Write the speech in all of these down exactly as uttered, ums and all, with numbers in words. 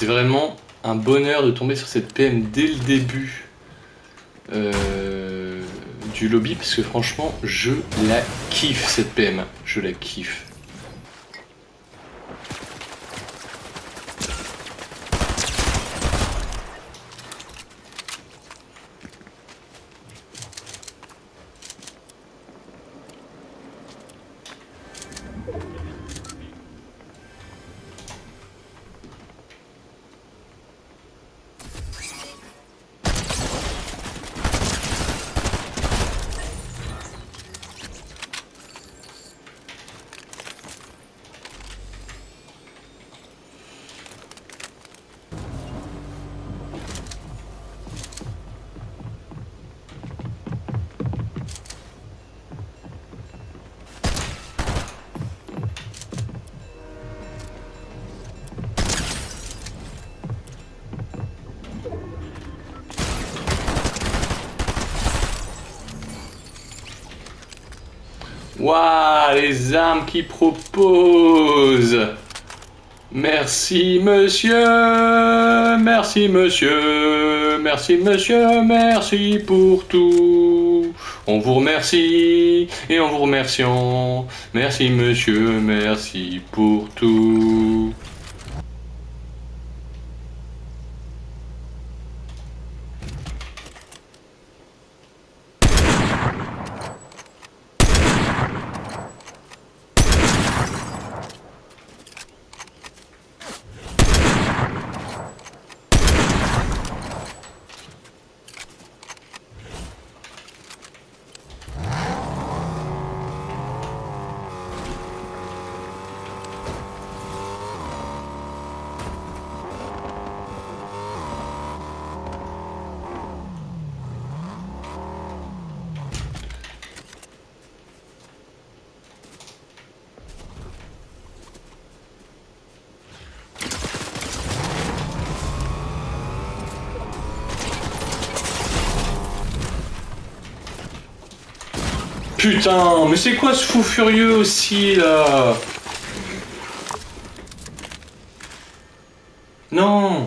c'est vraiment un bonheur de tomber sur cette P M dès le début euh, du lobby, parce que franchement je la kiffe cette P M, je la kiffe. Waouh, les armes qu'il propose. Merci monsieur, merci monsieur, merci monsieur, merci pour tout. On vous remercie et en vous remerciant, merci monsieur, merci pour tout. Putain, mais c'est quoi ce fou furieux aussi, là? Non!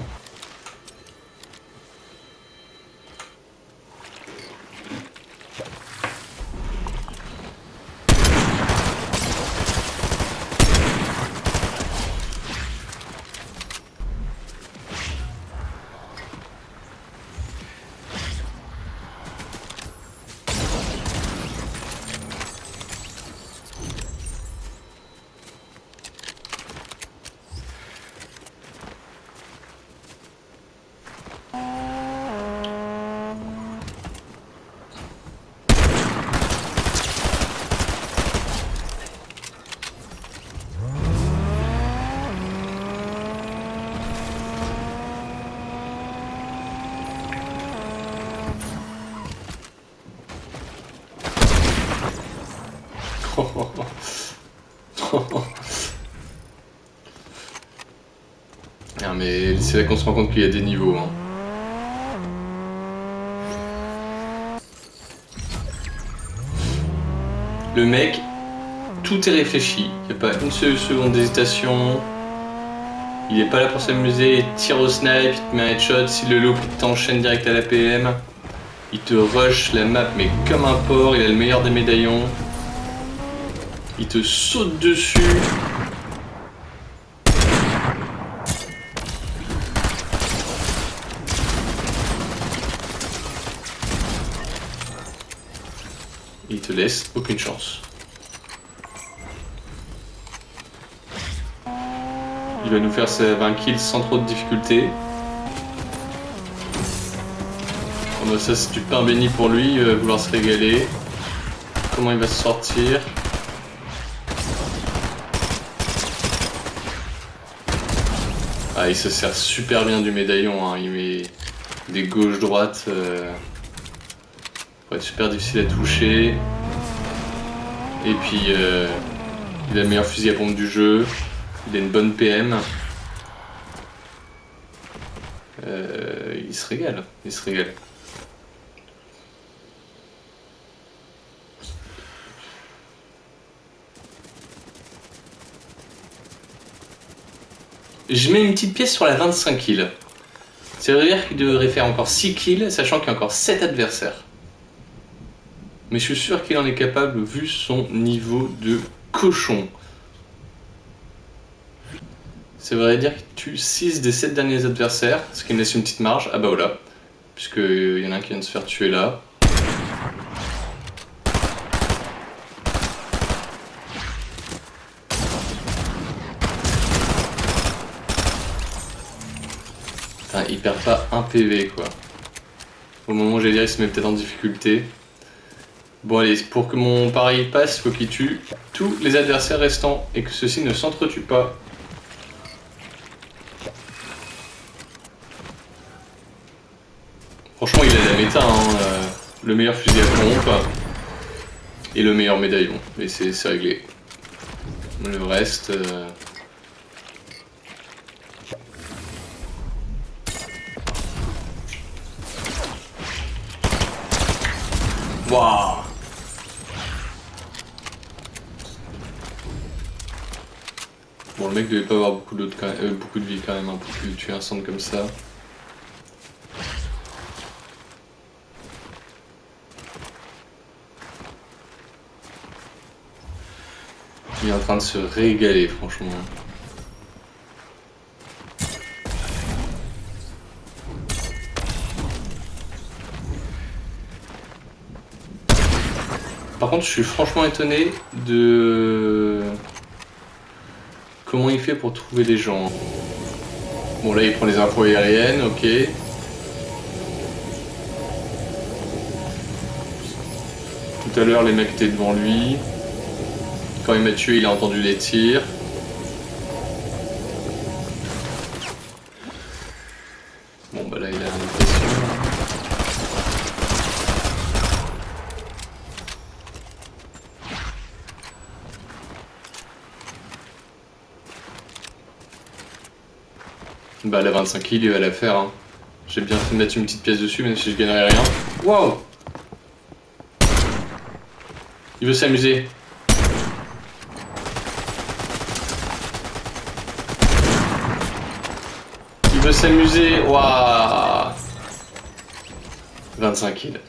Non mais c'est là qu'on se rend compte qu'il y a des niveaux hein. Le mec, tout est réfléchi, il n'y a pas une seule seconde d'hésitation. Il n'est pas là pour s'amuser, il tire au snipe, il te met un headshot, si le loupe il t'enchaîne direct à la P M. Il te rush la map mais comme un porc, il a le meilleur des médaillons. Il te saute dessus. Il te laisse aucune chance. Il va nous faire ses vingt kills sans trop de difficulté. Bon ben ça c'est du pain béni pour lui, il va vouloir se régaler. Comment il va se sortir ? Ah, il se sert super bien du médaillon, hein. Il met des gauches-droites euh, pour être super difficile à toucher. Et puis euh, il a le meilleur fusil à pompe du jeu, il a une bonne P M. Euh, il se régale, il se régale. Je mets une petite pièce sur la vingt-cinq kills. Ça veut dire qu'il devrait faire encore six kills, sachant qu'il y a encore sept adversaires. Mais je suis sûr qu'il en est capable vu son niveau de cochon. Ça veut dire qu'il tue six des sept derniers adversaires, ce qui me laisse une petite marge. Ah bah voilà, puisqu'il y en a un qui vient de se faire tuer là. Putain, il perd pas un P V quoi. Au moment où j'allais dire, il se met peut-être en difficulté. Bon allez, pour que mon pari passe, il faut qu'il tue tous les adversaires restants et que ceux-ci ne s'entretuent pas. Franchement, il a la méta, hein, euh, le meilleur fusil à pompe et le meilleur médaillon. Et c'est réglé. Le reste... Euh... Waouh! Bon, le mec devait pas avoir beaucoup, quand même, euh, beaucoup de vie quand même, hein, pour tuer un centre comme ça. Il est en train de se régaler, franchement. Par contre, je suis franchement étonné de comment il fait pour trouver les gens. Bon, là, il prend les infos aériennes, ok. Tout à l'heure, les mecs étaient devant lui. Quand il m'a tué, il a entendu les tirs. Bon bah là il a l'impression. Bah la vingt-cinq kills, il va la faire. Hein. J'ai bien fait de mettre une petite pièce dessus, même si je gagnerais rien. Waouh! Il veut s'amuser. Il veut s'amuser, waouh, vingt-cinq kills.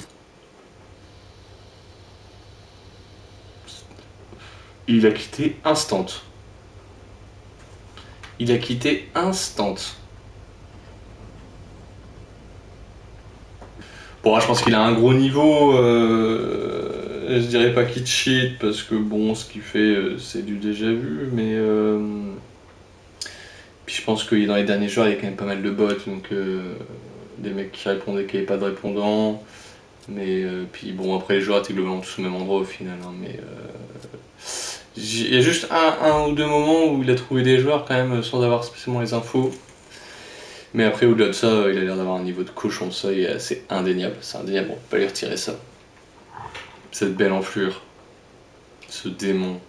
Il a quitté instant. Il a quitté instant. Bon, je pense qu'il a un gros niveau. Euh, je dirais pas qu'il cheat parce que bon, ce qu'il fait, c'est du déjà vu, mais. Euh, Puis je pense que dans les derniers jours, il y a quand même pas mal de bots, donc euh, des mecs qui répondaient qu'il n'y avait pas de répondants. Mais euh, puis bon, après les joueurs étaient globalement tous au même endroit au final. Hein, mais euh, il y a juste un, un ou deux moments où il a trouvé des joueurs quand même sans avoir spécialement les infos. Mais après, au-delà de ça, il a l'air d'avoir un niveau de cochon, ça c'est indéniable. C'est indéniable, on ne peut pas lui retirer ça. Cette belle enflure, ce démon.